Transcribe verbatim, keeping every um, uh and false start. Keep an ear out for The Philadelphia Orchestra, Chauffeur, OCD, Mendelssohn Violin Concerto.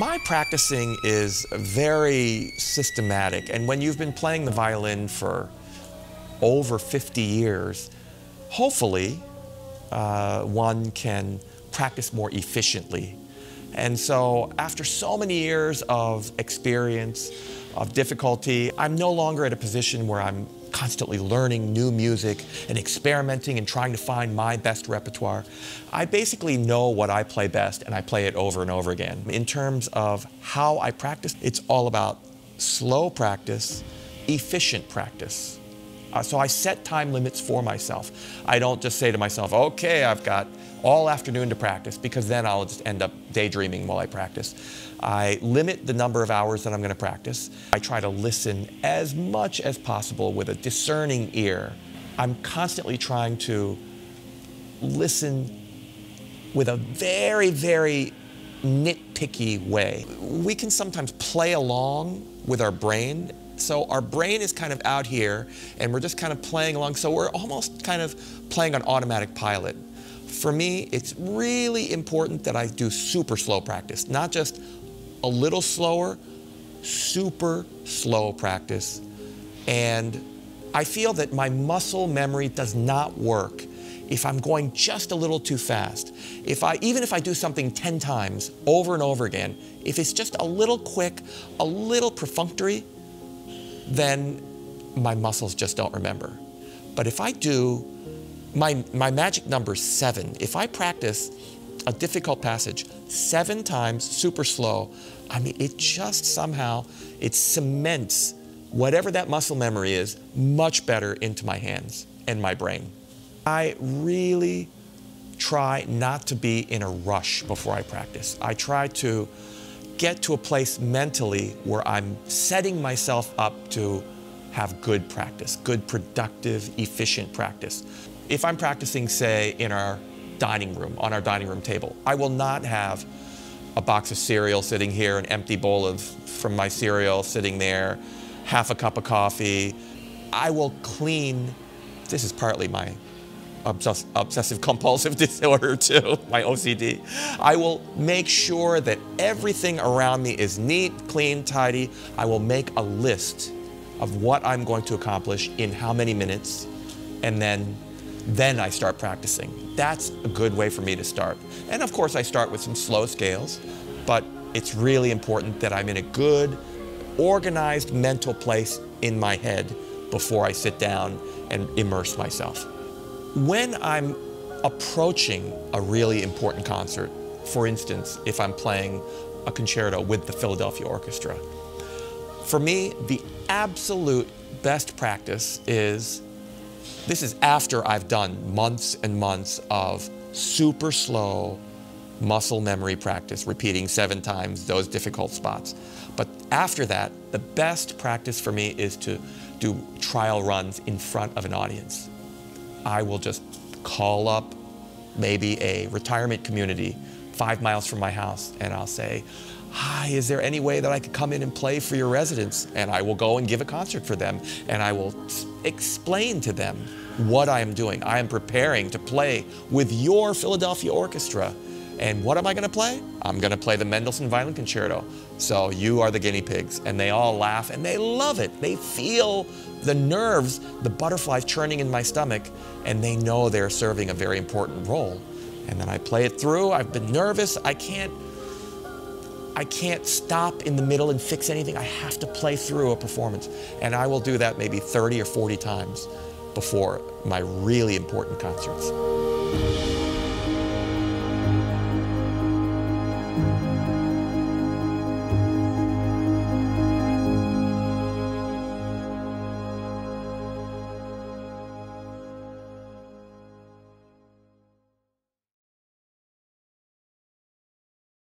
my practicing is very systematic, and when you've been playing the violin for over fifty years, hopefully uh, one can practice more efficiently. And so after so many years of experience, of difficulty, I'm no longer at a position where I'm constantly learning new music and experimenting and trying to find my best repertoire. I basically know what I play best, and I play it over and over again. In terms of how I practice, it's all about slow practice, efficient practice. Uh, so I set time limits for myself. I don't just say to myself, okay, I've got all afternoon to practice, because then I'll just end up daydreaming while I practice. I limit the number of hours that I'm going to practice. I try to listen as much as possible with a discerning ear. I'm constantly trying to listen with a very, very nitpicky way. We can sometimes play along with our brain. So our brain is kind of out here, and we're just kind of playing along. So we're almost kind of playing on automatic pilot. For me, it's really important that I do super slow practice, not just a little slower, super slow practice. And I feel that my muscle memory does not work if I'm going just a little too fast. If I, even if I do something ten times over and over again, if it's just a little quick, a little perfunctory, then my muscles just don't remember. But if I do, my, my magic number is seven. If I practice a difficult passage seven times super slow, I mean, it just somehow, it cements whatever that muscle memory is much better into my hands and my brain. I really try not to be in a rush before I practice. I try to get to a place mentally where I'm setting myself up to have good practice, good, productive, efficient practice. If I'm practicing, say, in our dining room, on our dining room table, I will not have a box of cereal sitting here, an empty bowl of from my cereal sitting there, half a cup of coffee. I will clean. This is partly my obsess obsessive compulsive disorder too, my O C D. I will make sure that everything around me is neat, clean, tidy. I will make a list of what I'm going to accomplish in how many minutes, and then then I start practicing. That's a good way for me to start. And of course I start with some slow scales, but it's really important that I'm in a good, organized mental place in my head before I sit down and immerse myself. When I'm approaching a really important concert, for instance, if I'm playing a concerto with the Philadelphia Orchestra, for me, the absolute best practice is, this is after I've done months and months of super slow muscle memory practice, repeating seven times those difficult spots. But after that, the best practice for me is to do trial runs in front of an audience. I will just call up maybe a retirement community five miles from my house, and I'll say, hi, is there any way that I could come in and play for your residents? And I will go and give a concert for them, and I will explain to them what I am doing. I am preparing to play with your Philadelphia Orchestra. And what am I going to play? I'm going to play the Mendelssohn Violin Concerto. So you are the guinea pigs. And they all laugh, and they love it. They feel the nerves, the butterflies churning in my stomach, and they know they're serving a very important role. And then I play it through. I've been nervous. I can't I can't stop in the middle and fix anything. I have to play through a performance. And I will do that maybe thirty or forty times before my really important concerts.